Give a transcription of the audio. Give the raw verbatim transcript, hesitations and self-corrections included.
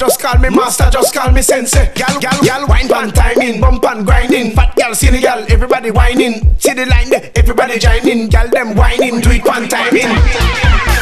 Just call me master, just call me sensei. Gal, gal, gal, wine pan timing, bump and grinding. Fat gal, silly gal, everybody whining. See the line there, everybody joining. Gal, them whining, do it pan timing.